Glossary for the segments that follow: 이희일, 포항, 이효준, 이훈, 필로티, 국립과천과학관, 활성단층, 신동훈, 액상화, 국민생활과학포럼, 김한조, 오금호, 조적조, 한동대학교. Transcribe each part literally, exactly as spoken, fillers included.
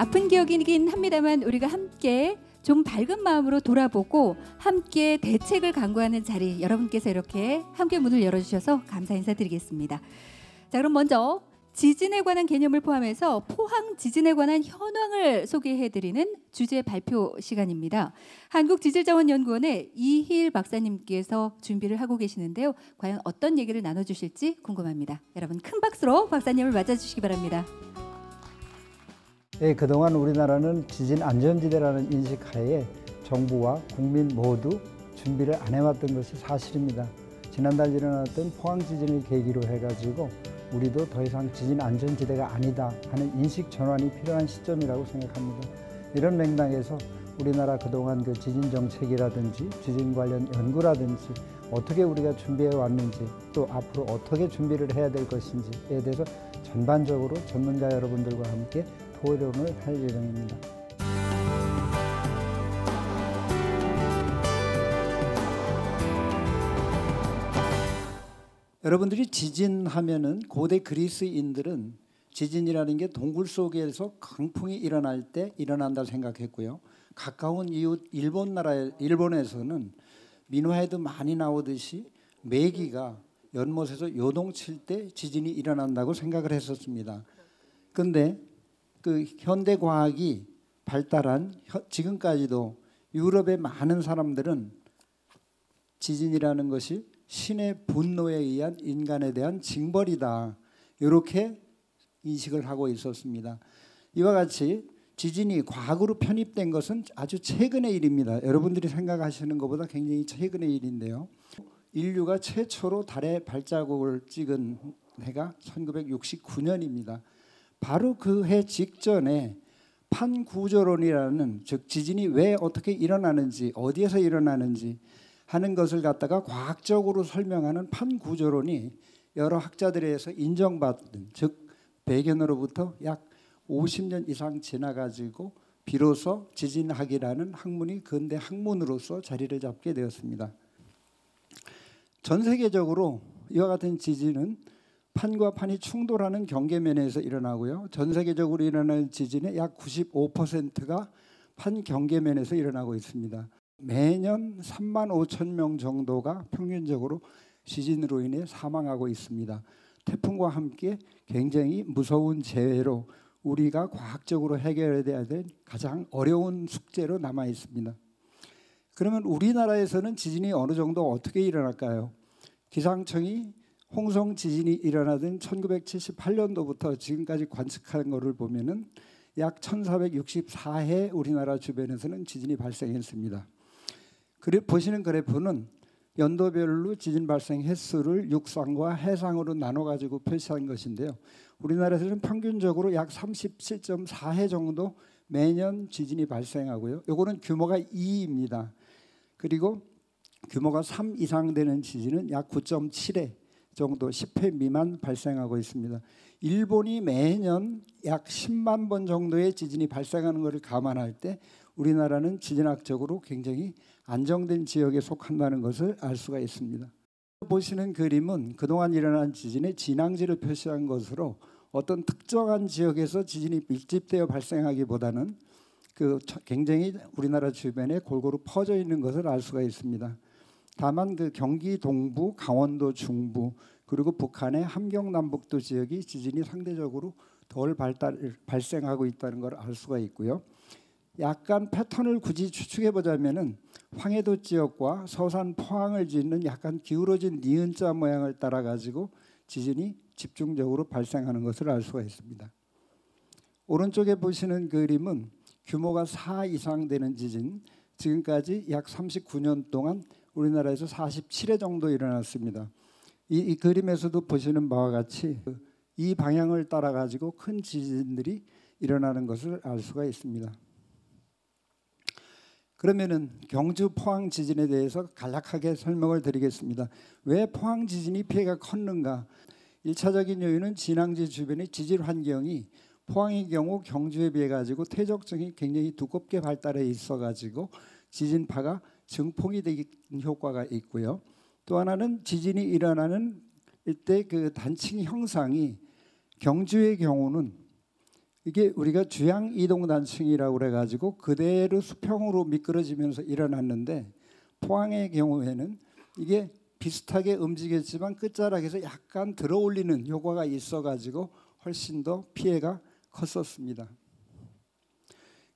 아픈 기억이긴 합니다만 우리가 함께 좀 밝은 마음으로 돌아보고 함께 대책을 강구하는 자리, 여러분께서 이렇게 함께 문을 열어주셔서 감사 인사드리겠습니다. 자, 그럼 먼저 지진에 관한 개념을 포함해서 포항 지진에 관한 현황을 소개해드리는 주제 발표 시간입니다. 한국지질자원연구원의 이희일 박사님께서 준비를 하고 계시는데요. 과연 어떤 얘기를 나눠주실지 궁금합니다. 여러분 큰 박수로 박사님을 맞아주시기 바랍니다. 예, 그동안 우리나라는 지진 안전지대라는 인식하에 정부와 국민 모두 준비를 안 해왔던 것이 사실입니다. 지난달 일어났던 포항 지진을 계기로 해가지고 우리도 더 이상 지진 안전지대가 아니다 하는 인식 전환이 필요한 시점이라고 생각합니다. 이런 맥락에서 우리나라 그동안 그 지진 정책이라든지 지진 관련 연구라든지 어떻게 우리가 준비해 왔는지 또 앞으로 어떻게 준비를 해야 될 것인지에 대해서 전반적으로 전문가 여러분들과 함께 토론을 할 예정입니다. 여러분들이 지진하면은 고대 그리스인들은 지진이라는 게 동굴 속에서 강풍이 일어날 때 일어난다 생각했고요. 가까운 이웃 일본 나라에 일본에서는 민화에도 많이 나오듯이 메기가 연못에서 요동칠 때 지진이 일어난다고 생각을 했었습니다. 근데 그 현대 과학이 발달한 지금까지도 유럽의 많은 사람들은 지진이라는 것이 신의 분노에 의한 인간에 대한 징벌이다, 이렇게 인식을 하고 있었습니다. 이와 같이 지진이 과학으로 편입된 것은 아주 최근의 일입니다. 여러분들이 생각하시는 것보다 굉장히 최근의 일인데요. 인류가 최초로 달에 발자국을 찍은 해가 천구백육십구 년입니다. 바로 그 해 직전에 판구조론이라는, 즉 지진이 왜 어떻게 일어나는지, 어디에서 일어나는지 하는 것을 갖다가 과학적으로 설명하는 판구조론이 여러 학자들에 의해서 인정받은, 즉 백연으로부터 약 오십 년 이상 지나가지고 비로소 지진학이라는 학문이 근대 학문으로서 자리를 잡게 되었습니다. 전 세계적으로 이와 같은 지진은 판과 판이 충돌하는 경계면에서 일어나고요. 전 세계적으로 일어나는 지진의 약 구십오 퍼센트가 판 경계면에서 일어나고 있습니다. 매년 삼만 오천 명 정도가 평균적으로 지진으로 인해 사망하고 있습니다. 태풍과 함께 굉장히 무서운 재해로 우리가 과학적으로 해결해야 될 가장 어려운 숙제로 남아 있습니다. 그러면 우리나라에서는 지진이 어느 정도 어떻게 일어날까요? 기상청이 홍성 지진이 일어나던 천구백칠십팔 년도부터 지금까지 관측한 것을 보면은 약 천사백육십사 회 우리나라 주변에서는 지진이 발생했습니다. 그래 보시는 그래프는 연도별로 지진 발생 횟수를 육상과 해상으로 나눠 가지고 표시한 것인데요. 우리나라에서는 평균적으로 약 삼십칠 점 사 회 정도 매년 지진이 발생하고요. 요거는 규모가 이입니다. 그리고 규모가 삼 이상 되는 지진은 약 구 점 칠 회 정도 십 회 미만 발생하고 있습니다. 일본이 매년 약 십만 번 정도의 지진이 발생하는 것을 감안할 때 우리나라는 지진학적으로 굉장히 안정된 지역에 속한다는 것을 알 수가 있습니다. 보시는 그림은 그동안 일어난 지진의 진앙지를 표시한 것으로, 어떤 특정한 지역에서 지진이 밀집되어 발생하기보다는 그 굉장히 우리나라 주변에 골고루 퍼져 있는 것을 알 수가 있습니다. 다만 그 경기 동부, 강원도 중부, 그리고 북한의 함경 남북도 지역이 지진이 상대적으로 덜 발달, 발생하고 있다는 걸 알 수가 있고요. 약간 패턴을 굳이 추측해 보자면은 황해도 지역과 서산 포항을 짓는 약간 기울어진 니은자 모양을 따라 가지고 지진이 집중적으로 발생하는 것을 알 수가 있습니다. 오른쪽에 보시는 그림은 규모가 사 이상 되는 지진, 지금까지 약 삼십구 년 동안 우리나라에서 사십칠 회 정도 일어났습니다. 이, 이 그림에서도 보시는 바와 같이 이 방향을 따라 가지고 큰 지진들이 일어나는 것을 알 수가 있습니다. 그러면은 경주 포항 지진에 대해서 간략하게 설명을 드리겠습니다. 왜 포항 지진이 피해가 컸는가? 일차적인 요인은 진앙지 주변의 지질 환경이 포항의 경우 경주에 비해 가지고 퇴적층이 굉장히 두껍게 발달해 있어 가지고 지진파가 증폭이 되는 효과가 있고요. 또 하나는 지진이 일어나는 이때 그 단층 형상이 경주의 경우는 이게 우리가 주양 이동 단층이라고 그래가지고 그대로 수평으로 미끄러지면서 일어났는데 포항의 경우에는 이게 비슷하게 움직였지만 끝자락에서 약간 들어올리는 효과가 있어가지고 훨씬 더 피해가 컸었습니다.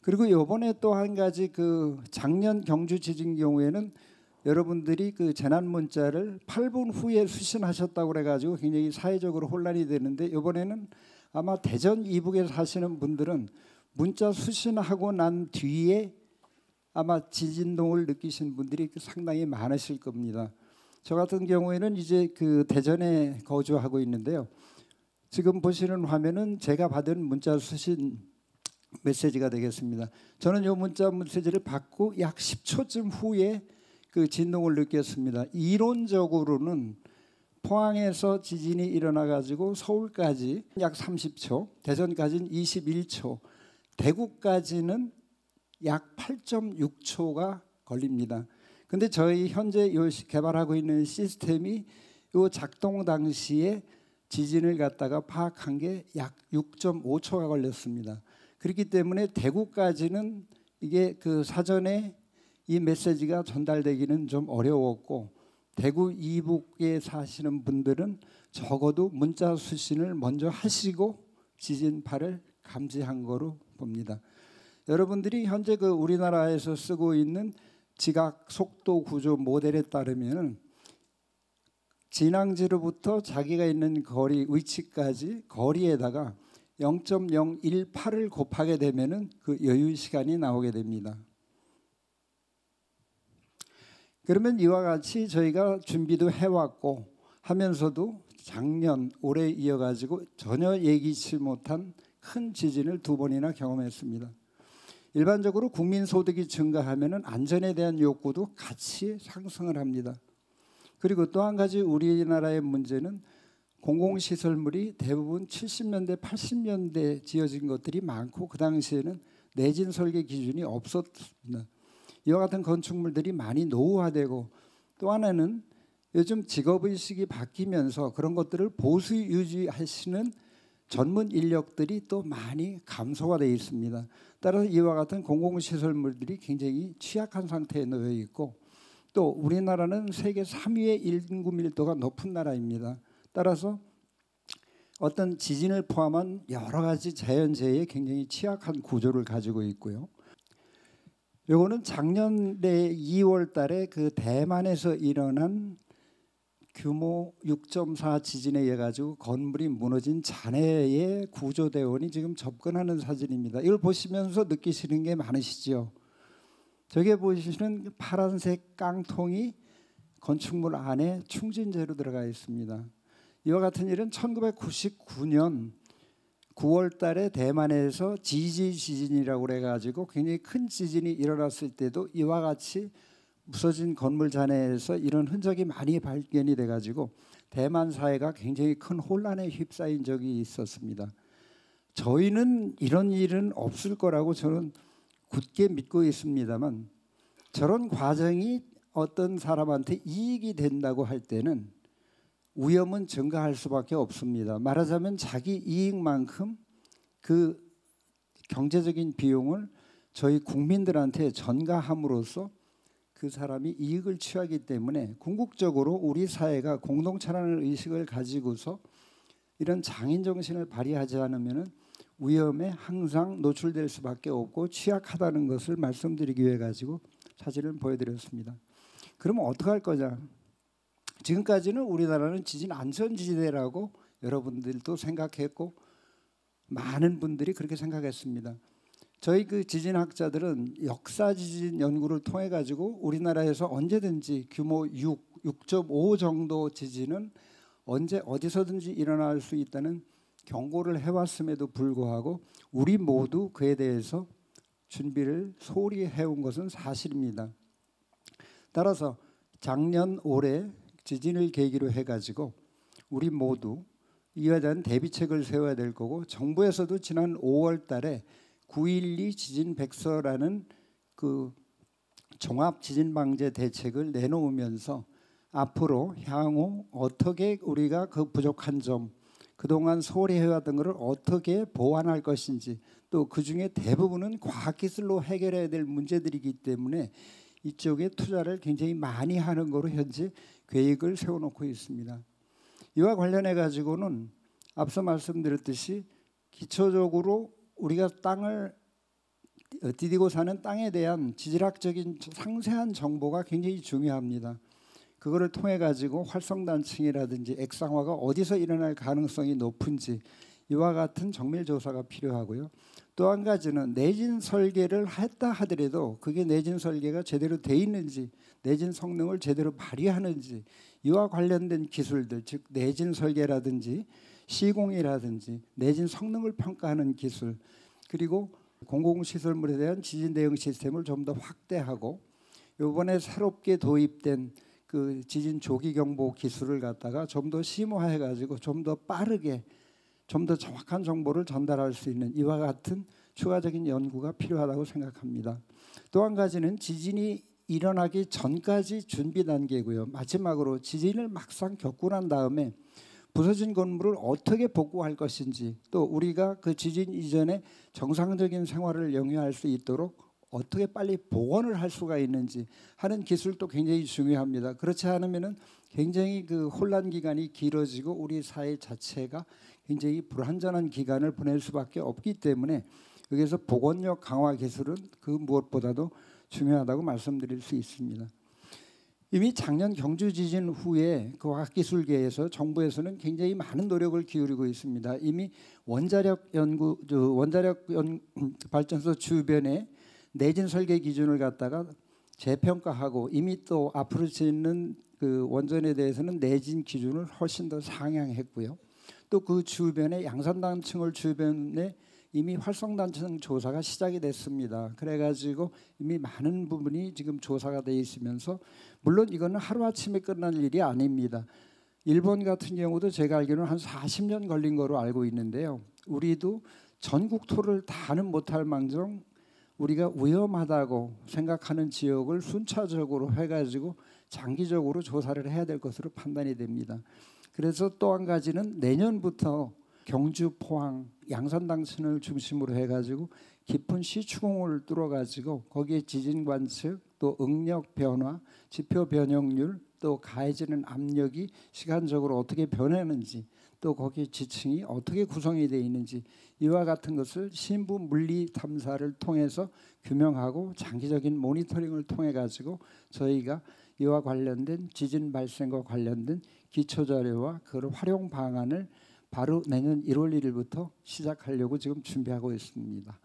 그리고 이번에 또 한 가지 그 작년 경주 지진 경우에는 여러분들이 그 재난 문자를 팔 분 후에 수신하셨다고 그래가지고 굉장히 사회적으로 혼란이 되는데 이번에는 아마 대전 이북에 사시는 분들은 문자 수신하고 난 뒤에 아마 지진동을 느끼신 분들이 상당히 많으실 겁니다. 저 같은 경우에는 이제 그 대전에 거주하고 있는데요. 지금 보시는 화면은 제가 받은 문자 수신 메시지가 되겠습니다. 저는 이 문자 메시지를 받고 약 십 초쯤 후에 그 진동을 느꼈습니다. 이론적으로는 포항에서 지진이 일어나가지고 서울까지 약 삼십 초, 대전까지는 이십일 초, 대구까지는 약 팔 점 육 초가 걸립니다. 근데 저희 현재 개발하고 있는 시스템이 이 작동 당시에 지진을 갖다가 파악한 게 약 육 점 오 초가 걸렸습니다. 그렇기 때문에 대구까지는 이게 그 사전에 이 메시지가 전달되기는 좀 어려웠고 대구 이북에 사시는 분들은 적어도 문자 수신을 먼저 하시고 지진파를 감지한 거로 봅니다. 여러분들이 현재 그 우리나라에서 쓰고 있는 지각 속도 구조 모델에 따르면 진앙지로부터 자기가 있는 거리 위치까지 거리에다가 영 점 영일팔을 곱하게 되면은 그 여유 시간이 나오게 됩니다. 그러면 이와 같이 저희가 준비도 해왔고 하면서도 작년 올해 이어가지고 전혀 예기치 못한 큰 지진을 두 번이나 경험했습니다. 일반적으로 국민소득이 증가하면은 안전에 대한 욕구도 같이 상승을 합니다. 그리고 또 한 가지 우리나라의 문제는 공공시설물이 대부분 칠십 년대, 팔십 년대에 지어진 것들이 많고 그 당시에는 내진 설계 기준이 없었습니다. 이와 같은 건축물들이 많이 노후화되고 또 하나는 요즘 직업의식이 바뀌면서 그런 것들을 보수 유지하시는 전문 인력들이 또 많이 감소가 되어 있습니다. 따라서 이와 같은 공공시설물들이 굉장히 취약한 상태에 놓여 있고 또 우리나라는 세계 삼 위의 인구 밀도가 높은 나라입니다. 따라서 어떤 지진을 포함한 여러 가지 자연재해에 굉장히 취약한 구조를 가지고 있고요. 요거는 작년에 이월 달에 그 대만에서 일어난 규모 육 점 사 지진에 의해 가지고 건물이 무너진 잔해의 구조대원이 지금 접근하는 사진입니다. 이걸 보시면서 느끼시는 게 많으시죠. 저게 보시는 파란색 깡통이 건축물 안에 충진재로 들어가 있습니다. 이와 같은 일은 천구백구십구 년 구월 달에 대만에서 지지 지진이라고 그래가지고 굉장히 큰 지진이 일어났을 때도 이와 같이 부서진 건물 잔해에서 이런 흔적이 많이 발견이 돼가지고 대만 사회가 굉장히 큰 혼란에 휩싸인 적이 있었습니다. 저희는 이런 일은 없을 거라고 저는 굳게 믿고 있습니다만 저런 과정이 어떤 사람한테 이익이 된다고 할 때는 위험은 증가할 수밖에 없습니다. 말하자면 자기 이익만큼 그 경제적인 비용을 저희 국민들한테 전가함으로써 그 사람이 이익을 취하기 때문에 궁극적으로 우리 사회가 공동체라는 의식을 가지고서 이런 장인 정신을 발휘하지 않으면 위험에 항상 노출될 수밖에 없고 취약하다는 것을 말씀드리기 위해 가지고 사진을 보여드렸습니다. 그러면 어떻게 할 거냐? 지금까지는 우리나라는 지진 안전지대라고 여러분들도 생각했고 많은 분들이 그렇게 생각했습니다. 저희 그 지진학자들은 역사 지진 연구를 통해 가지고 우리나라에서 언제든지 규모 육, 육 점 오 정도 지진은 언제 어디서든지 일어날 수 있다는 경고를 해왔음에도 불구하고 우리 모두 그에 대해서 준비를 소홀히 해온 것은 사실입니다. 따라서 작년 올해 지진을 계기로 해가지고 우리 모두 이에 대한 대비책을 세워야 될 거고 정부에서도 지난 오월 달에 구 일이 지진 백서라는 그 종합 지진 방제 대책을 내놓으면서 앞으로 향후 어떻게 우리가 그 부족한 점 그동안 소홀히 해왔던 것을 어떻게 보완할 것인지, 또 그중에 대부분은 과학기술로 해결해야 될 문제들이기 때문에 이쪽에 투자를 굉장히 많이 하는 거로 현재 계획을 세워놓고 있습니다. 이와 관련해 가지고는 앞서 말씀드렸듯이 기초적으로 우리가 땅을 디디고 사는 땅에 대한 지질학적인 상세한 정보가 굉장히 중요합니다. 그거를 통해 가지고 활성단층이라든지 액상화가 어디서 일어날 가능성이 높은지, 이와 같은 정밀 조사가 필요하고요. 또 한 가지는 내진 설계를 했다 하더라도 그게 내진 설계가 제대로 돼 있는지, 내진 성능을 제대로 발휘하는지, 이와 관련된 기술들, 즉 내진 설계라든지 시공이라든지 내진 성능을 평가하는 기술, 그리고 공공시설물에 대한 지진 대응 시스템을 좀 더 확대하고, 이번에 새롭게 도입된 그 지진 조기 경보 기술을 갖다가 좀 더 심화해 가지고 좀 더 빠르게 좀 더 정확한 정보를 전달할 수 있는, 이와 같은 추가적인 연구가 필요하다고 생각합니다. 또 한 가지는 지진이 일어나기 전까지 준비 단계고요. 마지막으로 지진을 막상 겪고 난 다음에 부서진 건물을 어떻게 복구할 것인지, 또 우리가 그 지진 이전에 정상적인 생활을 영위할 수 있도록 어떻게 빨리 복원을 할 수가 있는지 하는 기술도 굉장히 중요합니다. 그렇지 않으면은 굉장히 그 혼란 기간이 길어지고 우리 사회 자체가 굉장히 불안전한 기간을 보낼 수밖에 없기 때문에, 여기서 복원력 강화 기술은 그 무엇보다도 중요하다고 말씀드릴 수 있습니다. 이미 작년 경주 지진 후에 그 과학기술계에서 정부에서는 굉장히 많은 노력을 기울이고 있습니다. 이미 원자력 연구 원자력 연, 발전소 주변에 내진 설계 기준을 갖다가 재평가하고, 이미 또 앞으로 짓는 그 원전에 대해서는 내진 기준을 훨씬 더 상향했고요. 또 그 주변에 양산단층을 주변에 이미 활성단층 조사가 시작이 됐습니다. 그래가지고 이미 많은 부분이 지금 조사가 돼 있으면서, 물론 이거는 하루아침에 끝날 일이 아닙니다. 일본 같은 경우도 제가 알기로는 한 사십 년 걸린 거로 알고 있는데요. 우리도 전국토를 다는 못할 망정 우리가 위험하다고 생각하는 지역을 순차적으로 해가지고 장기적으로 조사를 해야 될 것으로 판단이 됩니다. 그래서 또 한 가지는 내년부터 경주, 포항, 양산당층을 중심으로 해가지고 깊은 시추공을 뚫어가지고 거기에 지진 관측, 또 응력 변화, 지표 변형률, 또 가해지는 압력이 시간적으로 어떻게 변하는지, 또 거기에 지층이 어떻게 구성이 되어 있는지, 이와 같은 것을 신부 물리 탐사를 통해서 규명하고 장기적인 모니터링을 통해 가지고 저희가 이와 관련된 지진 발생과 관련된 기초 자료와 그 활용 방안을 바로 내년 일월 일일부터 시작하려고 지금 준비하고 있습니다.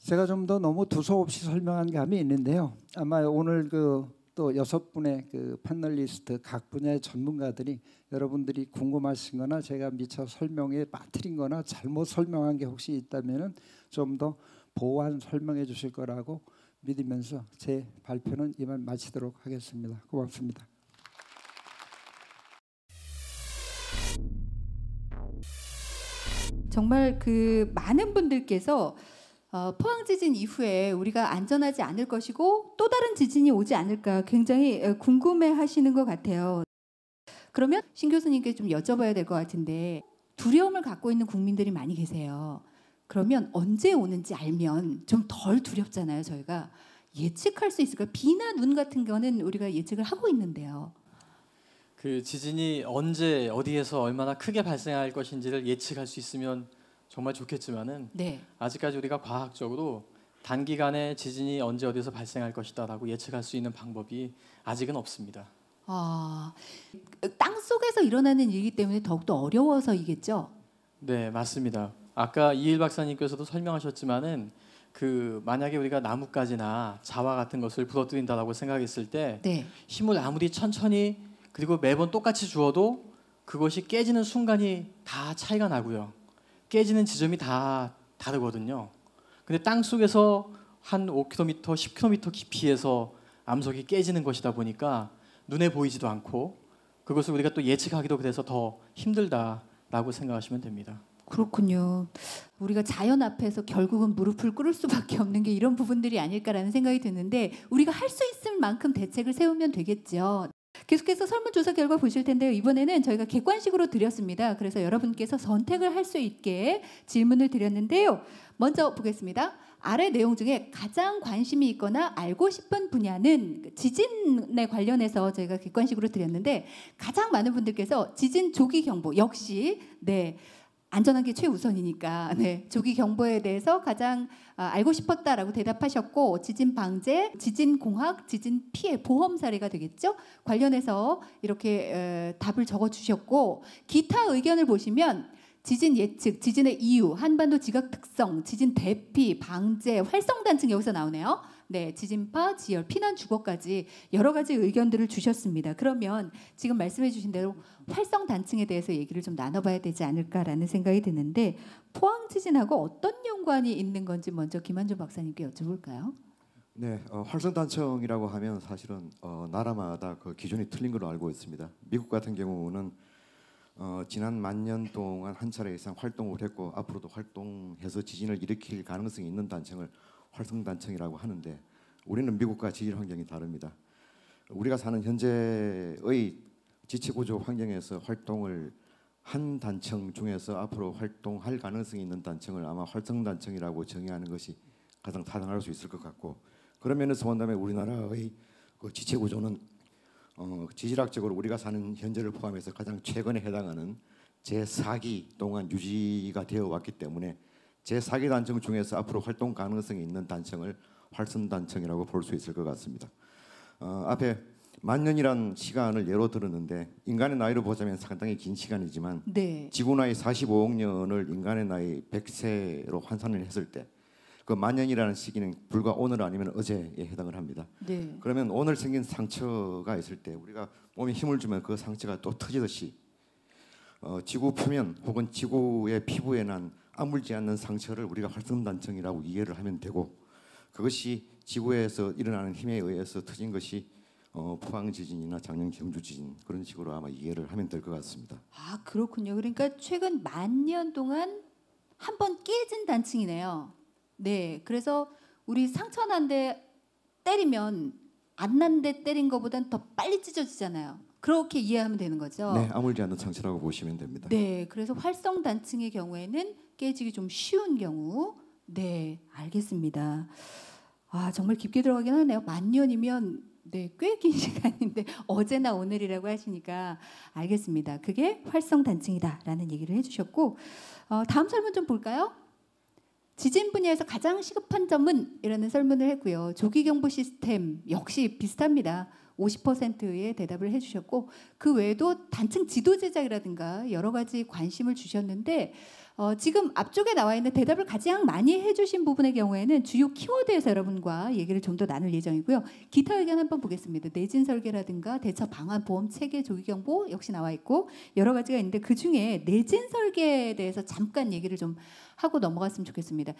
제가 좀 더 너무 두서없이 설명한 감이 있는데요. 아마 오늘 그 또 여섯 분의 그 패널리스트 각 분야의 전문가들이 여러분들이 궁금하신 거나 제가 미처 설명에 빠뜨린 거나 잘못 설명한 게 혹시 있다면은 좀 더 보완 설명해 주실 거라고 믿으면서 제 발표는 이만 마치도록 하겠습니다. 고맙습니다. 정말 그 많은 분들께서 어, 포항 지진 이후에 우리가 안전하지 않을 것이고 또 다른 지진이 오지 않을까 굉장히 궁금해하시는 것 같아요. 그러면 신 교수님께 좀 여쭤봐야 될 것 같은데, 두려움을 갖고 있는 국민들이 많이 계세요. 그러면 언제 오는지 알면 좀 덜 두렵잖아요. 저희가 예측할 수 있을까요? 비나 눈 같은 거는 우리가 예측을 하고 있는데요. 그 지진이 언제 어디에서 얼마나 크게 발생할 것인지를 예측할 수 있으면 정말 좋겠지만은 네. 아직까지 우리가 과학적으로 단기간에 지진이 언제 어디서 발생할 것이다라고 예측할 수 있는 방법이 아직은 없습니다. 아, 땅 속에서 일어나는 일이기 때문에 더욱더 어려워서이겠죠? 네, 맞습니다. 아까 이희일 박사님께서도 설명하셨지만은 그 만약에 우리가 나뭇가지나 자화 같은 것을 부러뜨린다라고 생각했을 때 네. 힘을 아무리 천천히 그리고 매번 똑같이 주어도 그것이 깨지는 순간이 다 차이가 나고요. 깨지는 지점이 다 다르거든요. 근데 땅속에서 한 오 킬로미터, 십 킬로미터 깊이에서 암석이 깨지는 것이다 보니까 눈에 보이지도 않고, 그것을 우리가 또 예측하기도 그래서 더 힘들다라고 생각하시면 됩니다. 그렇군요. 우리가 자연 앞에서 결국은 무릎을 꿇을 수밖에 없는 게 이런 부분들이 아닐까라는 생각이 드는데, 우리가 할 수 있을 만큼 대책을 세우면 되겠죠. 계속해서 설문조사 결과 보실 텐데요. 이번에는 저희가 객관식으로 드렸습니다. 그래서 여러분께서 선택을 할 수 있게 질문을 드렸는데요. 먼저 보겠습니다. 아래 내용 중에 가장 관심이 있거나 알고 싶은 분야는 지진에 관련해서 저희가 객관식으로 드렸는데 가장 많은 분들께서 지진 조기 경보, 역시 네, 안전한 게 최우선이니까 네, 조기 경보에 대해서 가장 알고 싶었다라고 대답하셨고, 지진 방제, 지진 공학, 지진 피해 보험 사례가 되겠죠. 관련해서 이렇게 에, 답을 적어주셨고, 기타 의견을 보시면 지진 예측, 지진의 이유, 한반도 지각 특성, 지진 대피, 방제, 활성단층 여기서 나오네요. 네, 지진파, 지열, 피난 주거까지 여러 가지 의견들을 주셨습니다. 그러면 지금 말씀해 주신 대로 활성단층에 대해서 얘기를 좀 나눠봐야 되지 않을까라는 생각이 드는데, 포항 지진하고 어떤 연관이 있는 건지 먼저 김한조 박사님께 여쭤볼까요? 네, 어, 활성단층이라고 하면 사실은 어, 나라마다 그 기준이 틀린 걸로 알고 있습니다. 미국 같은 경우는 어, 지난 만년 동안 한 차례 이상 활동을 했고 앞으로도 활동해서 지진을 일으킬 가능성이 있는 단층을 활성단층이라고 하는데, 우리는 미국과 지질 환경이 다릅니다. 우리가 사는 현재의 지체구조 환경에서 활동을 한 단층 중에서 앞으로 활동할 가능성이 있는 단층을 아마 활성단층이라고 정의하는 것이 가장 타당할 수 있을 것 같고, 그런 면에서 본다면 우리나라의 그 지체구조는 어, 지질학적으로 우리가 사는 현재를 포함해서 가장 최근에 해당하는 제사 기 동안 유지가 되어 왔기 때문에 제사 기 단층 중에서 앞으로 활동 가능성이 있는 단층을 활성단층이라고 볼 수 있을 것 같습니다. 어, 앞에 만년이란 시간을 예로 들었는데, 인간의 나이로 보자면 상당히 긴 시간이지만 네. 지구 나이 사십오억 년을 인간의 나이 백 세로 환산을 했을 때 그 만년이라는 시기는 불과 오늘 아니면 어제에 해당을 합니다. 네. 그러면 오늘 생긴 상처가 있을 때 우리가 몸에 힘을 주면 그 상처가 또 터지듯이 어, 지구 표면 혹은 지구의 피부에 난 아물지 않는 상처를 우리가 활성단층이라고 이해를 하면 되고, 그것이 지구에서 일어나는 힘에 의해서 터진 것이 어, 포항 지진이나 작년 경주 지진 그런 식으로 아마 이해를 하면 될 것 같습니다. 아, 그렇군요. 그러니까 최근 만 년 동안 한 번 깨진 단층이네요. 네, 그래서 우리 상처 난 데 때리면 안 난 데 때린 것보단 더 빨리 찢어지잖아요. 그렇게 이해하면 되는 거죠. 네, 아물지 않는 상처라고 보시면 됩니다. 네, 그래서 활성단층의 경우에는 깨지기 좀 쉬운 경우. 네, 알겠습니다. 아, 정말 깊게 들어가긴 하네요. 만 년이면 네, 꽤 긴 시간인데 어제나 오늘이라고 하시니까 알겠습니다. 그게 활성단층이다라는 얘기를 해주셨고, 어, 다음 설문 좀 볼까요? 지진 분야에서 가장 시급한 점은? 이라는 설문을 했고요. 조기경보 시스템 역시 비슷합니다. 오십 퍼센트의 대답을 해주셨고, 그 외에도 단층 지도 제작이라든가 여러 가지 관심을 주셨는데, 어, 지금 앞쪽에 나와 있는 대답을 가장 많이 해주신 부분의 경우에는 주요 키워드에서 여러분과 얘기를 좀 더 나눌 예정이고요. 기타 의견 한번 보겠습니다. 내진 설계라든가 대처 방안, 보험 체계, 조기경보 역시 나와 있고 여러 가지가 있는데, 그중에 내진 설계에 대해서 잠깐 얘기를 좀 하고 넘어갔으면 좋겠습니다.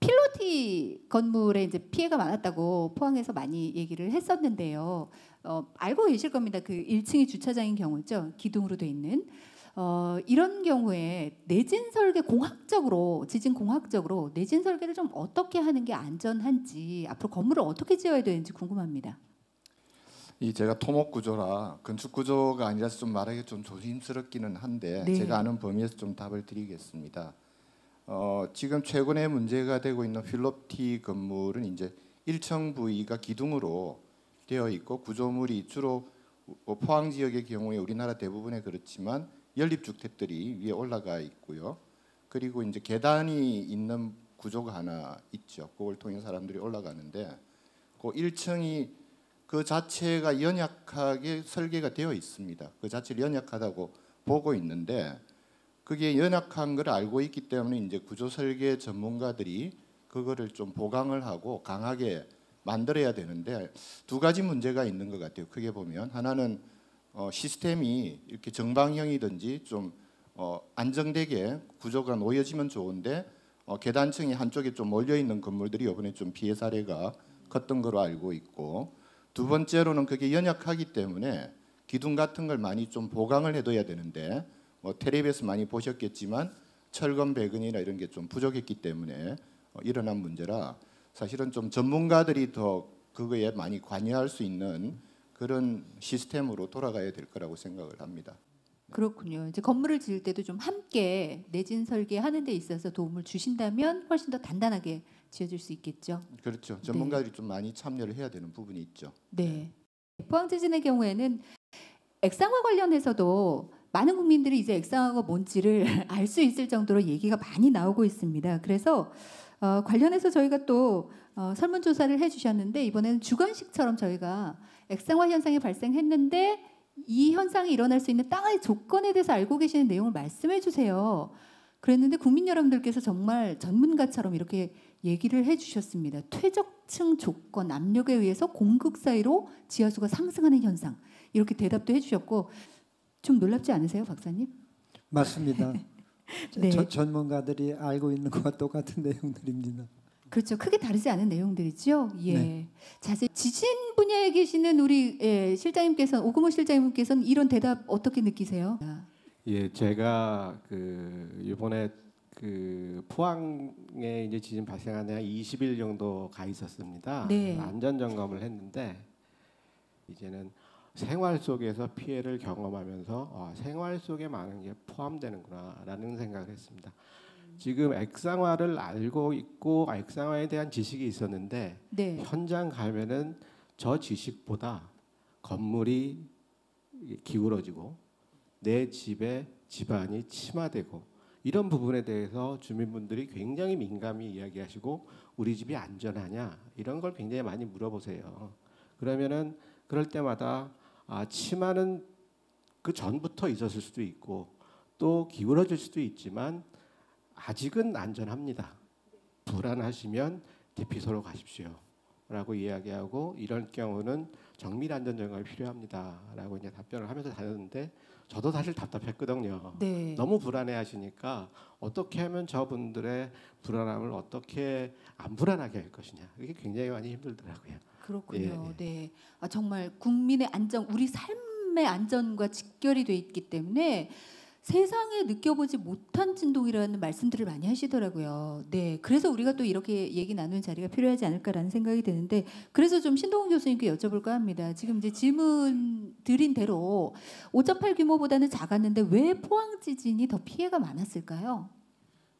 필로티 건물에 이제 피해가 많았다고 포항에서 많이 얘기를 했었는데요. 어, 알고 계실 겁니다. 그 일 층이 주차장인 경우죠. 기둥으로 돼 있는. 어, 이런 경우에 내진 설계 공학적으로, 지진 공학적으로 내진 설계를 좀 어떻게 하는 게 안전한지, 앞으로 건물을 어떻게 지어야 되는지 궁금합니다. 이 제가 토목 구조라 건축 구조가 아니라서 좀 말하기 좀 조심스럽기는 한데 네. 제가 아는 범위에서 좀 답을 드리겠습니다. 어, 지금 최근에 문제가 되고 있는 필로티 건물은 이제 일 층 부위가 기둥으로 되어 있고, 구조물이 주로 포항 지역의 경우에 우리나라 대부분에 그렇지만 연립주택들이 위에 올라가 있고요. 그리고 이제 계단이 있는 구조가 하나 있죠. 그걸 통해 사람들이 올라가는데, 그 일 층이 그 자체가 연약하게 설계가 되어 있습니다. 그 자체를 연약하다고 보고 있는데, 그게 연약한 걸 알고 있기 때문에 이제 구조 설계 전문가들이 그거를 좀 보강을 하고 강하게 만들어야 되는데, 두 가지 문제가 있는 것 같아요. 크게 보면 하나는 어, 시스템이 이렇게 정방형이든지 좀 어, 안정되게 구조가 놓여지면 좋은데, 어, 계단층이 한쪽에 좀 몰려 있는 건물들이 이번에 좀 피해 사례가 컸던 거로 알고 있고, 두 번째로는 그게 연약하기 때문에 기둥 같은 걸 많이 좀 보강을 해둬야 되는데, 뭐 텔레비에서 많이 보셨겠지만 철근 배근이나 이런 게 좀 부족했기 때문에 어, 일어난 문제라, 사실은 좀 전문가들이 더 그거에 많이 관여할 수 있는 그런 시스템으로 돌아가야 될 거라고 생각을 합니다. 그렇군요. 이제 건물을 지을 때도 좀 함께 내진 설계하는 데 있어서 도움을 주신다면 훨씬 더 단단하게 지어질 수 있겠죠. 그렇죠. 전문가들이 네. 좀 많이 참여를 해야 되는 부분이 있죠. 네. 네. 포항 지진의 경우에는 액상화 관련해서도 많은 국민들이 이제 액상화가 뭔지를 알 수 있을 정도로 얘기가 많이 나오고 있습니다. 그래서 어, 관련해서 저희가 또 어, 설문조사를 해주셨는데 이번에는 주관식처럼 저희가 액상화 현상이 발생했는데 이 현상이 일어날 수 있는 땅의 조건에 대해서 알고 계시는 내용을 말씀해 주세요. 그랬는데 국민 여러분들께서 정말 전문가처럼 이렇게 얘기를 해주셨습니다. 퇴적층 조건, 압력에 의해서 공극 사이로 지하수가 상승하는 현상, 이렇게 대답도 해주셨고 좀 놀랍지 않으세요, 박사님? 맞습니다. 네. 저, 전문가들이 알고 있는 것과 똑같은 내용들입니다. 그렇죠. 크게 다르지 않은 내용들이죠. 예. 네. 자세히 지진 분야에 계시는 우리 예, 실장님께서 오금호 실장님께서는 이런 대답 어떻게 느끼세요? 예, 제가 그 이번에 그 포항에 이제 지진 발생한 데 한 이십 일 정도 가 있었습니다. 네. 안전 점검을 했는데 이제는 생활 속에서 피해를 경험하면서 아, 생활 속에 많은 게 포함되는구나라는 생각을 했습니다. 지금 액상화를 알고 있고 액상화에 대한 지식이 있었는데 네. 현장 가면은 저 지식보다 건물이 기울어지고 내 집의 집안이 침하되고 이런 부분에 대해서 주민분들이 굉장히 민감히 이야기하시고 우리 집이 안전하냐 이런 걸 굉장히 많이 물어보세요. 그러면은 그럴 때마다 아, 침하는 그 전부터 있었을 수도 있고 또 기울어질 수도 있지만 아직은 안전합니다. 불안하시면 대피소로 가십시오. 라고 이야기하고 이런 경우는 정밀 안전 점검이 필요합니다. 라고 이제 답변을 하면서 다녔는데 저도 사실 답답했거든요. 네. 너무 불안해하시니까 어떻게 하면 저분들의 불안함을 어떻게 안 불안하게 할 것이냐. 이게 굉장히 많이 힘들더라고요. 그렇군요. 예. 네. 아, 정말 국민의 안전, 우리 삶의 안전과 직결이 돼 있기 때문에 세상에 느껴보지 못한 진동이라는 말씀들을 많이 하시더라고요. 네, 그래서 우리가 또 이렇게 얘기 나누는 자리가 필요하지 않을까라는 생각이 드는데 그래서 좀 신동훈 교수님께 여쭤볼까 합니다. 지금 이제 질문 드린 대로 오 점 팔 규모보다는 작았는데 왜 포항 지진이 더 피해가 많았을까요?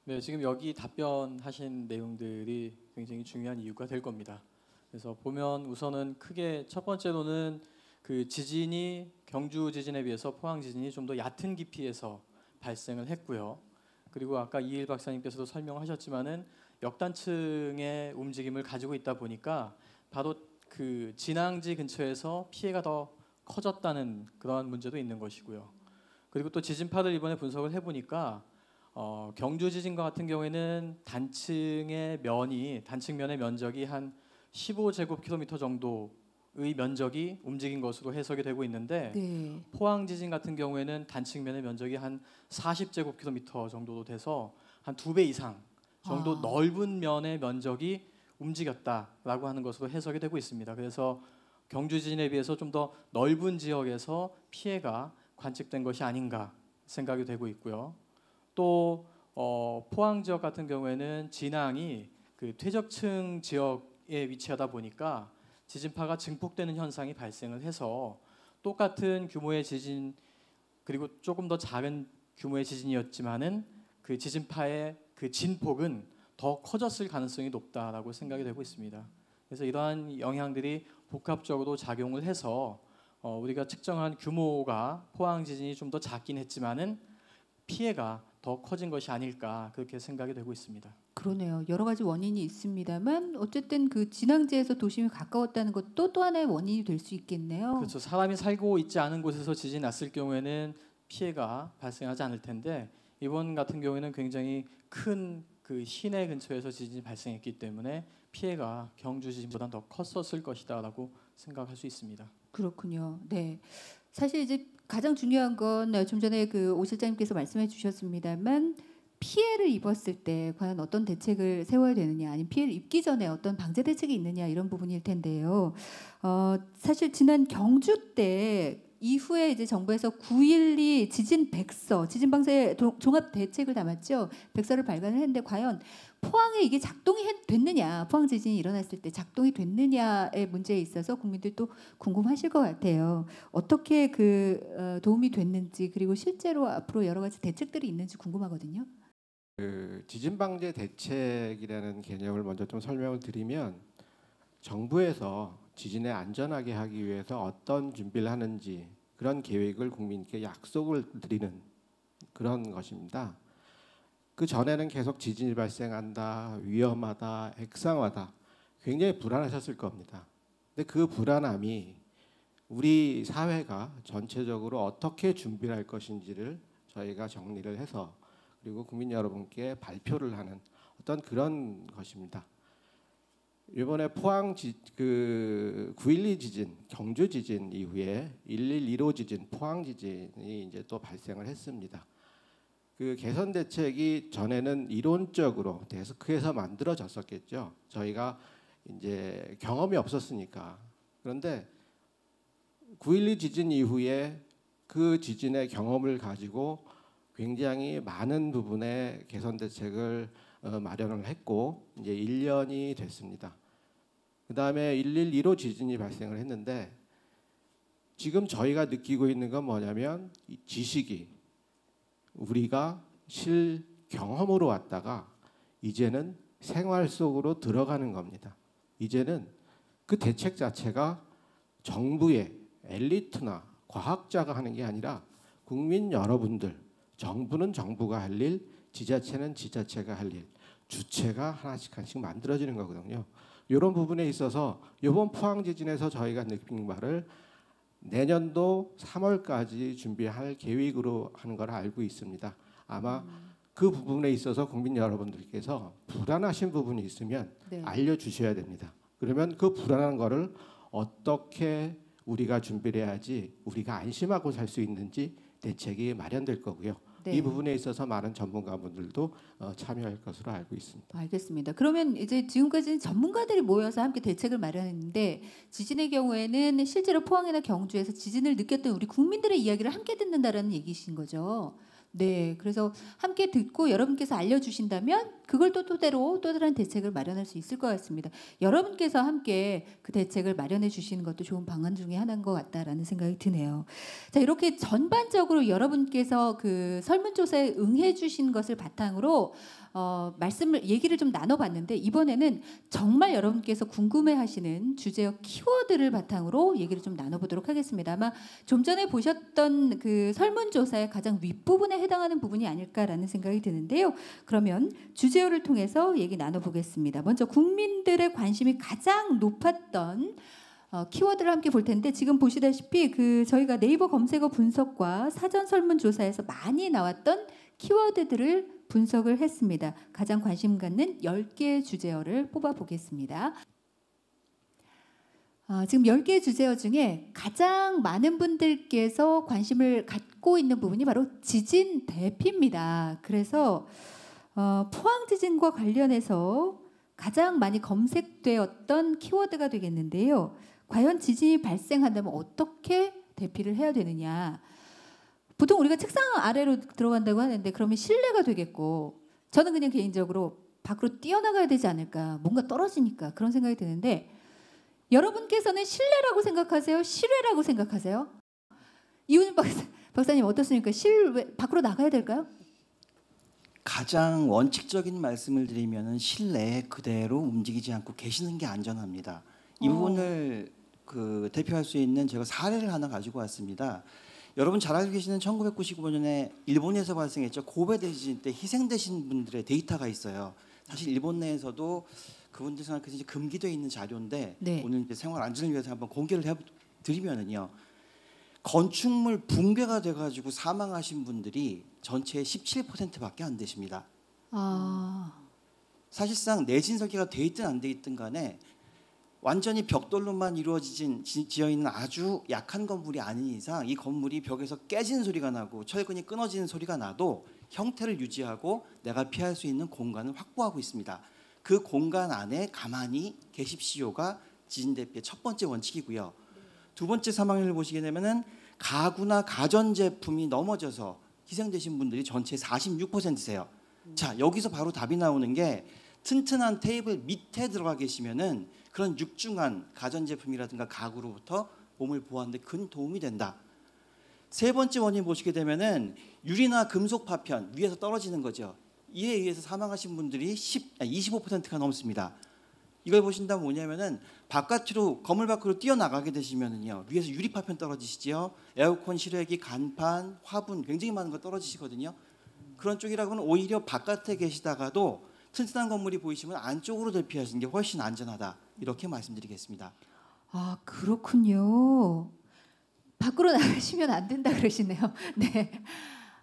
네, 지금 여기 답변하신 내용들이 굉장히 중요한 이유가 될 겁니다. 그래서 보면 우선은 크게 첫 번째로는 그 지진이 경주 지진에 비해서 포항 지진이 좀 더 얕은 깊이에서 발생을 했고요. 그리고 아까 이희일 박사님께서도 설명하셨지만은 역단층의 움직임을 가지고 있다 보니까 바로 그 진앙지 근처에서 피해가 더 커졌다는 그러한 문제도 있는 것이고요. 그리고 또 지진파를 이번에 분석을 해보니까 어, 경주 지진과 같은 경우에는 단층의 면이 단층면의 면적이 한 십오 제곱킬로미터 정도 의 면적이 움직인 것으로 해석이 되고 있는데 네. 포항 지진 같은 경우에는 단층면의 면적이 한 사십 제곱킬로미터 정도도 돼서 한 두 배 이상 정도 아. 넓은 면의 면적이 움직였다라고 하는 것으로 해석이 되고 있습니다. 그래서 경주 지진에 비해서 좀 더 넓은 지역에서 피해가 관측된 것이 아닌가 생각이 되고 있고요. 또 어, 포항 지역 같은 경우에는 진앙이 그 퇴적층 지역에 위치하다 보니까 지진파가 증폭되는 현상이 발생을 해서 똑같은 규모의 지진 그리고 조금 더 작은 규모의 지진이었지만은 그 지진파의 그 진폭은 더 커졌을 가능성이 높다라고 생각이 되고 있습니다. 그래서 이러한 영향들이 복합적으로 작용을 해서 어 우리가 측정한 규모가 포항 지진이 좀 더 작긴 했지만은 피해가 더 커진 것이 아닐까 그렇게 생각이 되고 있습니다. 그러네요. 여러 가지 원인이 있습니다만 어쨌든 그 진앙지에서 도심이 가까웠다는 것도 또 하나의 원인이 될 수 있겠네요. 그렇죠. 사람이 살고 있지 않은 곳에서 지진이 났을 경우에는 피해가 발생하지 않을 텐데 이번 같은 경우에는 굉장히 큰 그 시내 근처에서 지진이 발생했기 때문에 피해가 경주 지진보다 더 컸었을 것이다라고 생각할 수 있습니다. 그렇군요. 네. 사실 이제 가장 중요한 건 좀 전에 그 오 실장님께서 말씀해 주셨습니다만 피해를 입었을 때 과연 어떤 대책을 세워야 되느냐 아니면 피해를 입기 전에 어떤 방제 대책이 있느냐 이런 부분일 텐데요. 어, 사실 지난 경주 때 이후에 이제 정부에서 구일이 지진 백서, 지진 방사에 종합 대책을 담았죠. 백서를 발간을 했는데 과연 포항에 이게 작동이 됐느냐, 포항 지진이 일어났을 때 작동이 됐느냐의 문제에 있어서 국민들도 궁금하실 것 같아요. 어떻게 그 도움이 됐는지, 그리고 실제로 앞으로 여러 가지 대책들이 있는지 궁금하거든요. 그 지진 방제 대책이라는 개념을 먼저 좀 설명을 드리면, 정부에서 지진에 안전하게 하기 위해서 어떤 준비를 하는지 그런 계획을 국민께 약속을 드리는 그런 것입니다. 그 전에는 계속 지진이 발생한다, 위험하다, 액상화다, 굉장히 불안하셨을 겁니다. 근데 그 불안함이 우리 사회가 전체적으로 어떻게 준비를 할 것인지를 저희가 정리를 해서 그리고 국민 여러분께 발표를 하는 어떤 그런 것입니다. 이번에 포항 지, 그 구일이 지진, 경주 지진 이후에 일일 일호 지진, 포항 지진이 이제 또 발생을 했습니다. 그 개선 대책이 전에는 이론적으로 데스크에서 만들어졌었겠죠. 저희가 이제 경험이 없었으니까. 그런데 구일이 지진 이후에 그 지진의 경험을 가지고 굉장히 많은 부분의 개선 대책을 마련을 했고 이제 일 년이 됐습니다. 그 다음에 일일 일호 지진이 발생을 했는데 지금 저희가 느끼고 있는 건 뭐냐면 이 지식이 우리가 실경험으로 왔다가 이제는 생활 속으로 들어가는 겁니다. 이제는 그 대책 자체가 정부의 엘리트나 과학자가 하는 게 아니라 국민 여러분들, 정부는 정부가 할 일, 지자체는 지자체가 할 일, 주체가 하나씩 하나씩 만들어지는 거거든요. 이런 부분에 있어서 이번 포항 지진에서 저희가 느낀 바를 내년도 삼월까지 준비할 계획으로 하는 걸 알고 있습니다. 아마 음. 그 부분에 있어서 국민 여러분들께서 불안하신 부분이 있으면 네. 알려주셔야 됩니다. 그러면 그 불안한 거를 어떻게 우리가 준비를 해야지 우리가 안심하고 살 수 있는지 대책이 마련될 거고요. 네. 이 부분에 있어서 많은 전문가분들도 참여할 것으로 알고 있습니다. 알겠습니다. 그러면 이제 지금까지는 전문가들이 모여서 함께 대책을 마련했는데 지진의 경우에는 실제로 포항이나 경주에서 지진을 느꼈던 우리 국민들의 이야기를 함께 듣는다라는 얘기신 거죠. 네, 그래서 함께 듣고 여러분께서 알려주신다면 그걸 또 토대로 또 다른 대책을 마련할 수 있을 것 같습니다. 여러분께서 함께 그 대책을 마련해 주시는 것도 좋은 방안 중에 하나인 것 같다라는 생각이 드네요. 자, 이렇게 전반적으로 여러분께서 그 설문조사에 응해 주신 것을 바탕으로 어, 말씀을 얘기를 좀 나눠봤는데 이번에는 정말 여러분께서 궁금해하시는 주제와 키워드를 바탕으로 얘기를 좀 나눠보도록 하겠습니다. 아마 좀 전에 보셨던 그 설문조사의 가장 윗부분에 해당하는 부분이 아닐까라는 생각이 드는데요. 그러면 주제어를 통해서 얘기 나눠보겠습니다. 먼저 국민들의 관심이 가장 높았던 어, 키워드를 함께 볼 텐데 지금 보시다시피 그 저희가 네이버 검색어 분석과 사전 설문조사에서 많이 나왔던 키워드들을 분석을 했습니다. 가장 관심 갖는 열 개의 주제어를 뽑아보겠습니다. 어, 지금 열 개의 주제어 중에 가장 많은 분들께서 관심을 갖고 있는 부분이 바로 지진 대피입니다. 그래서 어, 포항 지진과 관련해서 가장 많이 검색되었던 키워드가 되겠는데요. 과연 지진이 발생한다면 어떻게 대피를 해야 되느냐. 보통 우리가 책상 아래로 들어간다고 하는데 그러면 실내가 되겠고 저는 그냥 개인적으로 밖으로 뛰어나가야 되지 않을까, 뭔가 떨어지니까 그런 생각이 드는데 여러분께서는 실내라고 생각하세요? 실외라고 생각하세요? 이훈 박사, 박사님 어떻습니까? 실외, 밖으로 나가야 될까요? 가장 원칙적인 말씀을 드리면 실내에 그대로 움직이지 않고 계시는 게 안전합니다. 이 어. 부분을 그 대표할 수 있는 제가 사례를 하나 가지고 왔습니다. 여러분 잘 알고 계시는 천구백구십오년에 일본에서 발생했죠. 고베 대지진 때 희생되신 분들의 데이터가 있어요. 사실 일본 내에서도 그분들 생각해서 금기되어 있는 자료인데 네. 오늘 이제 생활 안전을 위해서 한번 공개를 해드리면은요. 건축물 붕괴가 돼가지고 사망하신 분들이 전체의 십칠 퍼센트밖에 안 되십니다. 아... 사실상 내진 설계가 돼 있든 안 돼 있든 간에 완전히 벽돌로만 이루어진 지어있는 아주 약한 건물이 아닌 이상 이 건물이 벽에서 깨지는 소리가 나고 철근이 끊어지는 소리가 나도 형태를 유지하고 내가 피할 수 있는 공간을 확보하고 있습니다. 그 공간 안에 가만히 계십시오가 지진 대피의 첫 번째 원칙이고요. 두 번째 사망률을 보시게 되면은 가구나 가전제품이 넘어져서 희생되신 분들이 전체 사십육 퍼센트세요. 음. 자, 여기서 바로 답이 나오는 게 튼튼한 테이블 밑에 들어가 계시면은 그런 육중한 가전제품이라든가 가구로부터 몸을 보호하는 데 큰 도움이 된다. 세 번째 원인 보시게 되면은 유리나 금속 파편 위에서 떨어지는 거죠. 이에 의해서 사망하신 분들이 이십오 퍼센트가 넘습니다. 이걸 보신다면 뭐냐면은 바깥으로 건물 밖으로 뛰어나가게 되시면은요, 위에서 유리 파편 떨어지시죠. 에어컨 실외기, 간판, 화분 굉장히 많은 거 떨어지시거든요. 그런 쪽이라고는 오히려 바깥에 계시다가도 튼튼한 건물이 보이시면 안쪽으로 대피하시는 게 훨씬 안전하다, 이렇게 말씀드리겠습니다. 아, 그렇군요. 밖으로 나가시면 안 된다 그러시네요. 네.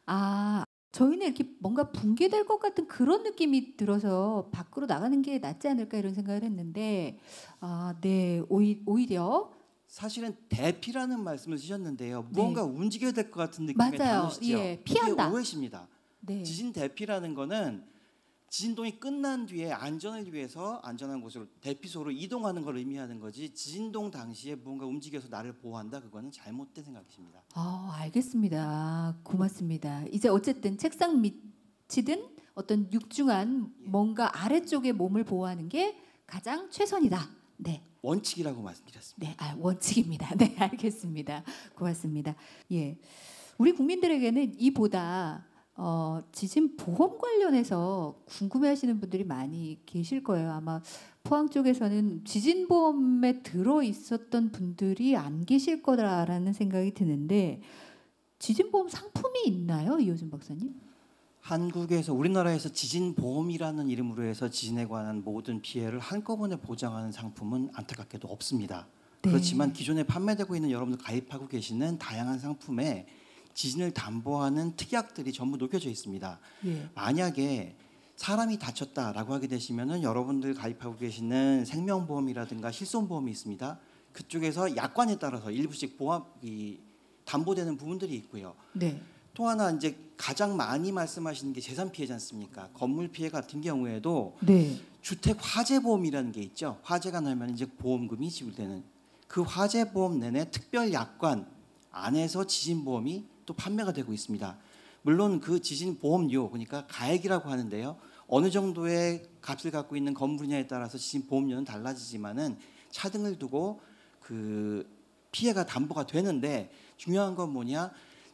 아, 저희는 이렇게 뭔가 붕괴될 것 같은 그런 느낌이 들어서 밖으로 나가는 게 낫지 않을까 이런 생각을 했는데, 아, 네, 오히, 오히려 사실은 대피라는 말씀을 주셨는데요. 무언가 네. 움직여야 될 것 같은 느낌에 담으시죠. 예, 피한다. 이게 오해십니다. 네. 지진 대피라는 거는 지진동이 끝난 뒤에 안전을 위해서 안전한 곳으로 대피소로 이동하는 걸 의미하는 거지, 지진동 당시에 뭔가 움직여서 나를 보호한다, 그거는 잘못된 생각이십니다. 아, 알겠습니다. 고맙습니다. 이제 어쨌든 책상 밑이든 어떤 육중한 예. 뭔가 아래쪽에 몸을 보호하는 게 가장 최선이다. 네. 원칙이라고 말씀드렸습니다. 네, 아, 원칙입니다. 네, 알겠습니다. 고맙습니다. 예, 우리 국민들에게는 이보다 어, 지진 보험 관련해서 궁금해하시는 분들이 많이 계실 거예요. 아마 포항 쪽에서는 지진 보험에 들어 있었던 분들이 안 계실 거라는 생각이 드는데, 지진 보험 상품이 있나요, 이효준 박사님? 한국에서 우리나라에서 지진 보험이라는 이름으로 해서 지진에 관한 모든 피해를 한꺼번에 보장하는 상품은 안타깝게도 없습니다. 네. 그렇지만 기존에 판매되고 있는 여러분들 가입하고 계시는 다양한 상품에 지진을 담보하는 특약들이 전부 녹여져 있습니다. 예. 만약에 사람이 다쳤다라고 하게 되시면은 여러분들 가입하고 계시는 생명보험이라든가 실손보험이 있습니다. 그쪽에서 약관에 따라서 일부씩 보험이 담보되는 부분들이 있고요. 네. 또 하나 이제 가장 많이 말씀하시는 게 재산 피해지 않습니까? 건물 피해 같은 경우에도 네. 주택 화재보험이라는 게 있죠. 화재가 나면 이제 보험금이 지불되는 그 화재보험 내내 특별 약관 안에서 지진보험이 또 판매가 되고 있습니다. 물론 그 지진 보험료, 그러니까 가액이라고 하는데요, 어느 정도의 값을 갖고 있는 건물이냐에 따라서 지진 보험료는 달라지지만은 차등을 두고 그 피해가 담보가 되는데, 중요한 건 뭐냐,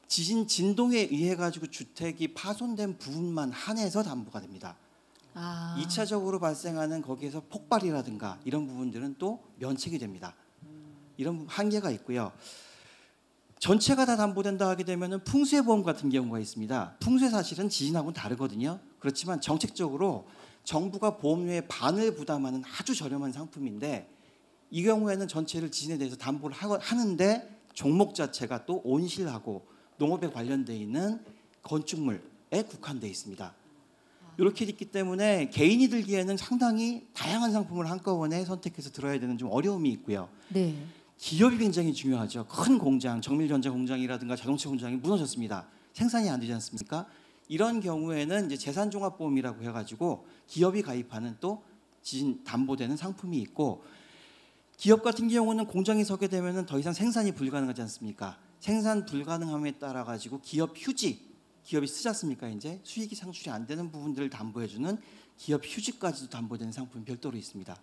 지진 진동에 의해 가지고 주택이 파손된 부분만 한해서 담보가 됩니다. 아. 이 차적으로 발생하는 거기에서 폭발이라든가 이런 부분들은 또 면책이 됩니다. 이런 한계가 있고요. 전체가 다 담보된다 하게 되면 풍수해보험 같은 경우가 있습니다. 풍수의 사실은 지진하고는 다르거든요. 그렇지만 정책적으로 정부가 보험료의 반을 부담하는 아주 저렴한 상품인데, 이 경우에는 전체를 지진에 대해서 담보를 하는데 종목 자체가 또 온실하고 농업에 관련돼 있는 건축물에 국한돼 있습니다. 이렇게 있기 때문에 개인이 들기에는 상당히 다양한 상품을 한꺼번에 선택해서 들어야 되는 좀 어려움이 있고요. 네. 기업이 굉장히 중요하죠. 큰 공장, 정밀전자 공장이라든가 자동차 공장이 무너졌습니다. 생산이 안 되지 않습니까? 이런 경우에는 이제 재산종합보험이라고 해가지고 기업이 가입하는 또 지진 담보되는 상품이 있고, 기업 같은 경우는 공장이 서게 되면은 더 이상 생산이 불가능하지 않습니까? 생산 불가능함에 따라 가지고 기업 휴지, 기업이 쓰지 않습니까? 이제 수익이 창출이 안 되는 부분들을 담보해주는 기업 휴지까지도 담보되는 상품이 별도로 있습니다.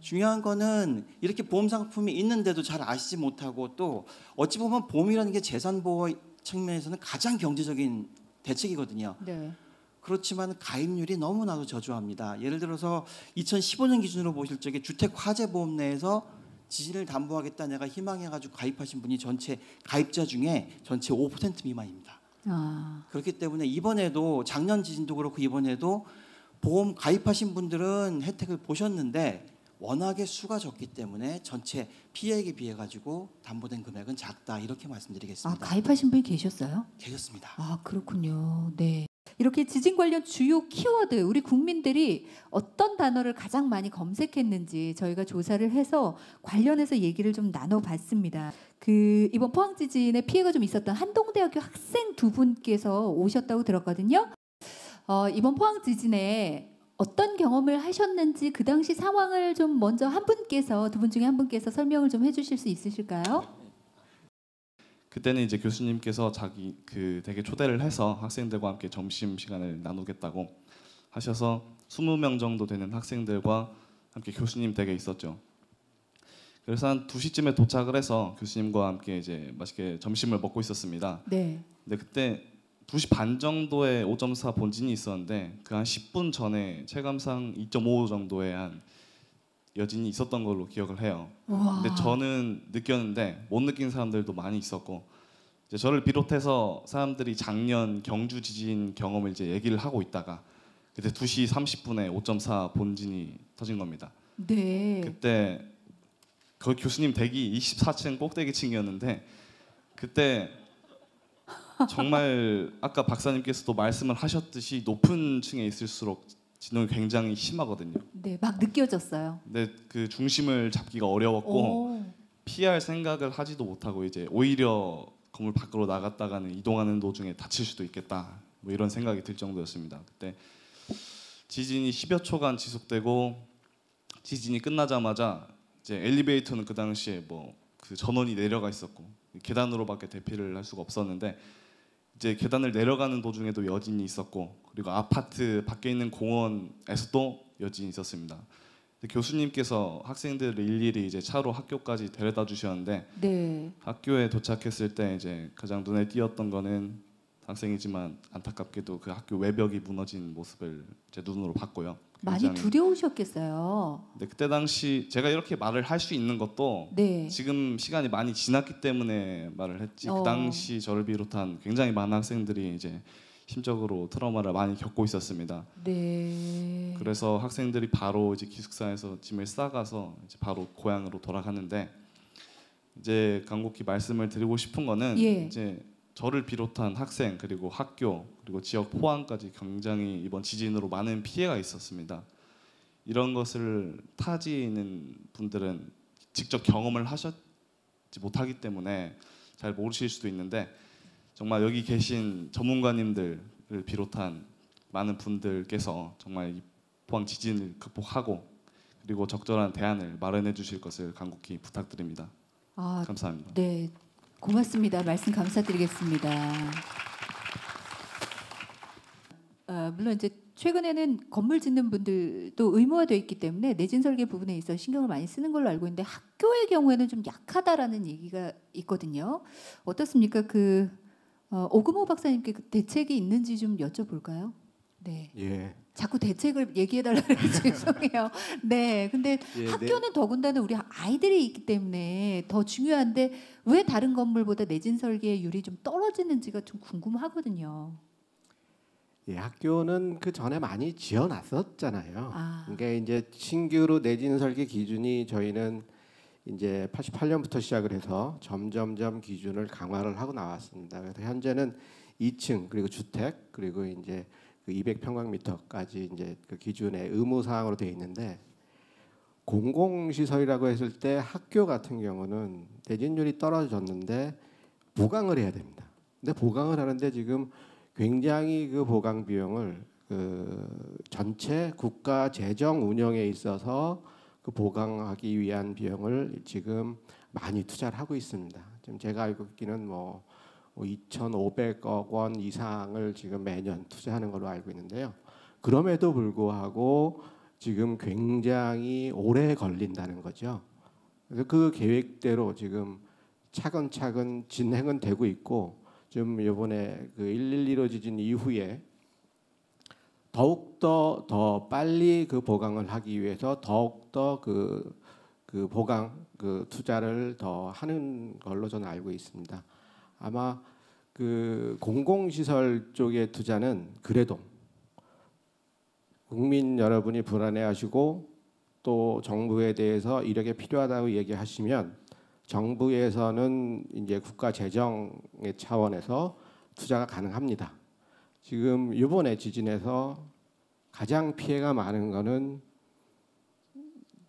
중요한 거는 이렇게 보험 상품이 있는데도 잘 아시지 못하고, 또 어찌 보면 보험이라는 게 재산 보호 측면에서는 가장 경제적인 대책이거든요. 네. 그렇지만 가입률이 너무나도 저조합니다. 예를 들어서 이천십오 년 기준으로 보실 적에 주택 화재 보험 내에서 지진을 담보하겠다 내가 희망해가지고 가입하신 분이 전체 가입자 중에 전체 오 퍼센트 미만입니다. 아. 그렇기 때문에 이번에도, 작년 지진도 그렇고 이번에도 보험 가입하신 분들은 혜택을 보셨는데 워낙에 수가 적기 때문에 전체 피해액에 비해 가지고 담보된 금액은 작다, 이렇게 말씀드리겠습니다. 아, 가입하신 분이 계셨어요? 계셨습니다. 아, 그렇군요. 네. 이렇게 지진 관련 주요 키워드, 우리 국민들이 어떤 단어를 가장 많이 검색했는지 저희가 조사를 해서 관련해서 얘기를 좀 나눠봤습니다. 그 이번 포항 지진에 피해가 좀 있었던 한동대학교 학생 두 분께서 오셨다고 들었거든요. 어, 이번 포항 지진에 어떤 경험을 하셨는지 그 당시 상황을 좀 먼저 한 분께서, 두 분 중에 한 분께서 설명을 좀 해주실 수 있으실까요? 그때는 이제 교수님께서 자기 그 되게 초대를 해서 학생들과 함께 점심 시간을 나누겠다고 하셔서 이십 명 정도 되는 학생들과 함께 교수님 댁에 있었죠. 그래서 한 두 시쯤에 도착을 해서 교수님과 함께 이제 맛있게 점심을 먹고 있었습니다. 네. 근데 그때 두 시 반 정도에 오 점 사 본진이 있었는데 그 한 십 분 전에 체감상 이 점 오 정도의 한 여진이 있었던 걸로 기억을 해요. 우와. 근데 저는 느꼈는데 못 느낀 사람들도 많이 있었고 이제 저를 비롯해서 사람들이 작년 경주 지진 경험을 이제 얘기를 하고 있다가 그때 두 시 삼십 분에 오 점 사 본진이 터진 겁니다. 네. 그때 그 교수님 댁이 이십사 층 꼭대기 층이었는데 그때 정말 아까 박사님께서도 말씀을 하셨듯이 높은 층에 있을수록 진동이 굉장히 심하거든요. 네, 막 느껴졌어요. 근데 그 중심을 잡기가 어려웠고 오. 피할 생각을 하지도 못하고 이제 오히려 건물 밖으로 나갔다가는 이동하는 도중에 다칠 수도 있겠다 뭐 이런 생각이 들 정도였습니다. 그때 지진이 십여 초간 지속되고 지진이 끝나자마자 이제 엘리베이터는 그 당시에 뭐 그 전원이 내려가 있었고 계단으로밖에 대피를 할 수가 없었는데 이제 계단을 내려가는 도중에도 여진이 있었고 그리고 아파트 밖에 있는 공원에서도 여진이 있었습니다. 교수님께서 학생들을 일일이 이제 차로 학교까지 데려다 주셨는데 네. 학교에 도착했을 때 이제 가장 눈에 띄었던 거는 학생이지만 안타깝게도 그 학교 외벽이 무너진 모습을 제 눈으로 봤고요. 많이 두려우셨겠어요. 근데 그때 당시 제가 이렇게 말을 할 수 있는 것도 네. 지금 시간이 많이 지났기 때문에 말을 했지 어. 그 당시 저를 비롯한 굉장히 많은 학생들이 이제 심적으로 트라우마를 많이 겪고 있었습니다. 네. 그래서 학생들이 바로 이제 기숙사에서 짐을 싸가서 이제 바로 고향으로 돌아가는데 이제 간곡히 말씀을 드리고 싶은 거는 예. 이제 저를 비롯한 학생 그리고 학교 그리고 지역 포항까지 굉장히 이번 지진으로 많은 피해가 있었습니다. 이런 것을 타지에 있는 분들은 직접 경험을 하셨지 못하기 때문에 잘 모르실 수도 있는데 정말 여기 계신 전문가님들을 비롯한 많은 분들께서 정말 이 포항 지진을 극복하고 그리고 적절한 대안을 마련해 주실 것을 간곡히 부탁드립니다. 아, 감사합니다. 네. 고맙습니다. 말씀 감사드리겠습니다. 아, 물론 이제 최근에는 건물 짓는 분들도 의무화되어 있기 때문에 내진 설계 부분에 있어 신경을 많이 쓰는 걸로 알고 있는데 학교의 경우에는 좀 약하다라는 얘기가 있거든요. 어떻습니까? 그 어, 오금호 박사님께 그 대책이 있는지 좀 여쭤볼까요? 네. 예. 자꾸 대책을 얘기해달라고 죄송해요. 네, 근데 예, 학교는 네. 더군다나 우리 아이들이 있기 때문에 더 중요한데 왜 다른 건물보다 내진 설계율이 좀 떨어지는지가 좀 궁금하거든요. 예, 학교는 그 전에 많이 지어놨었잖아요. 아. 그러니까 이제 신규로 내진 설계 기준이 저희는 이제 팔십팔 년부터 시작을 해서 점점점 기준을 강화를 하고 나왔습니다. 그래서 현재는 이 층 그리고 주택 그리고 이제 그 이백 평방미터까지 이제 그 기준의 의무 사항으로 되어 있는데 공공시설이라고 했을 때 학교 같은 경우는 내진율이 떨어졌는데 보강을 해야 됩니다. 근데 보강을 하는데 지금 굉장히 그 보강 비용을 그 전체 국가 재정 운영에 있어서 그 보강하기 위한 비용을 지금 많이 투자를 하고 있습니다. 지금 제가 알고 있기는 뭐 이천오백억 원 이상을 지금 매년 투자하는 걸로 알고 있는데요. 그럼에도 불구하고 지금 굉장히 오래 걸린다는 거죠. 그래서 그 계획대로 지금 차근차근 진행은 되고 있고 지금 이번에 그 일일이로 지진 이후에 더욱더 더 빨리 그 보강을 하기 위해서 더욱더 그, 그 보강 그 투자를 더 하는 걸로 저는 알고 있습니다. 아마 그 공공시설 쪽의 투자는 그래도 국민 여러분이 불안해하시고 또 정부에 대해서 이렇게 필요하다고 얘기하시면 정부에서는 이제 국가 재정의 차원에서 투자가 가능합니다. 지금 이번에 지진에서 가장 피해가 많은 거는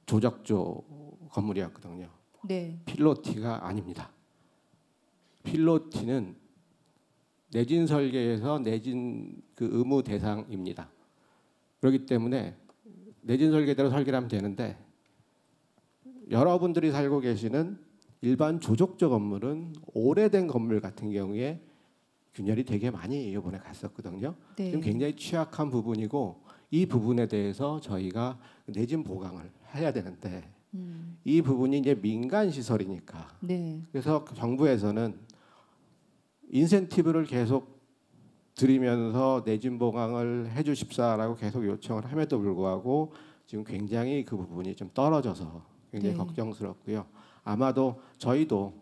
조적조 건물이었거든요. 네. 필로티가 아닙니다. 필로티는 내진 설계에서 내진 그 의무 대상입니다. 그렇기 때문에 내진 설계대로 설계를 하면 되는데 여러분들이 살고 계시는 일반 조족조 건물은 오래된 건물 같은 경우에 균열이 되게 많이 이번에 갔었거든요. 네. 지금 굉장히 취약한 부분이고 이 부분에 대해서 저희가 내진 보강을 해야 되는데 음. 이 부분이 이제 민간 시설이니까 네. 그래서 정부에서는 인센티브를 계속 드리면서 내진 보강을 해주십사라고 계속 요청을 함에도 불구하고 지금 굉장히 그 부분이 좀 떨어져서 굉장히 네. 걱정스럽고요. 아마도 저희도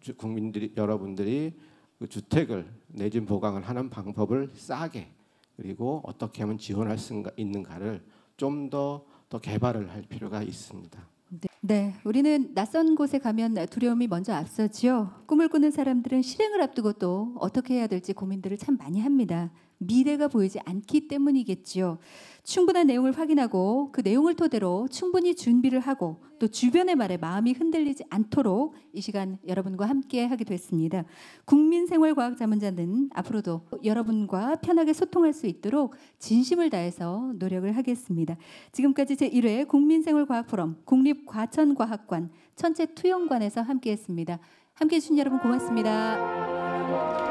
주, 국민들이 여러분들이 그 주택을 내진 보강을 하는 방법을 싸게 그리고 어떻게 하면 지원할 수 있는가를 좀 더 더 개발을 할 필요가 있습니다. 네. 네, 우리는 낯선 곳에 가면 두려움이 먼저 앞서지요. 꿈을 꾸는 사람들은 실행을 앞두고 또 어떻게 해야 될지 고민들을 참 많이 합니다. 미래가 보이지 않기 때문이겠지요. 충분한 내용을 확인하고 그 내용을 토대로 충분히 준비를 하고 또 주변의 말에 마음이 흔들리지 않도록 이 시간 여러분과 함께 하게 됐습니다. 국민생활과학 자문자는 앞으로도 여러분과 편하게 소통할 수 있도록 진심을 다해서 노력을 하겠습니다. 지금까지 제일 회 국민생활과학포럼 국립과천과학관 천체투영관에서 함께했습니다. 함께해 주신 여러분 고맙습니다.